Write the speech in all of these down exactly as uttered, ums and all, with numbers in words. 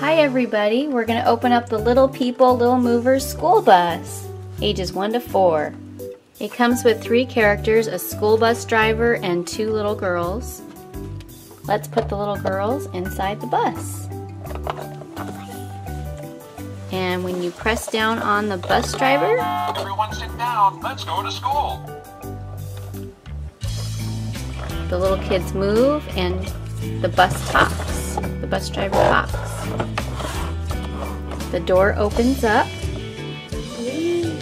Hi everybody, we're going to open up the Little People Little Movers school bus, ages one to four. It comes with three characters, a school bus driver and two little girls. Let's put the little girls inside the bus. And when you press down on the bus driver... Everyone sit down, let's go to school. The little kids move and the bus hops, the bus driver hops. The door opens up. Yeah,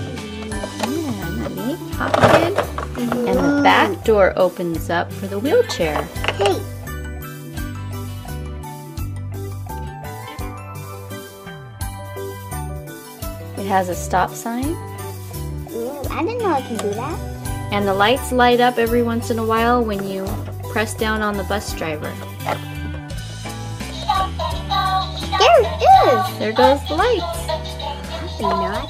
me, hop in. Mm-hmm. And the back door opens up for the wheelchair. Hey. It has a stop sign. Ooh, I didn't know I could do that. And the lights light up every once in a while when you press down on the bus driver. There it is! There goes the lights. Not.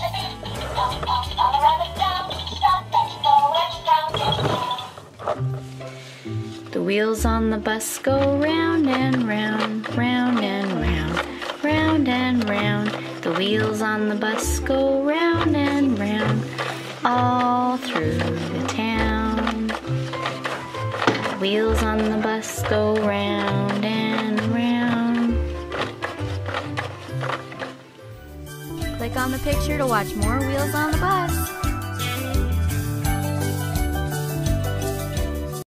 The wheels on the bus go round and round, round and round, round and round. The wheels on the bus go round and round, all through the town. The wheels on the bus go round and round. Click on the picture to watch more Wheels on the Bus.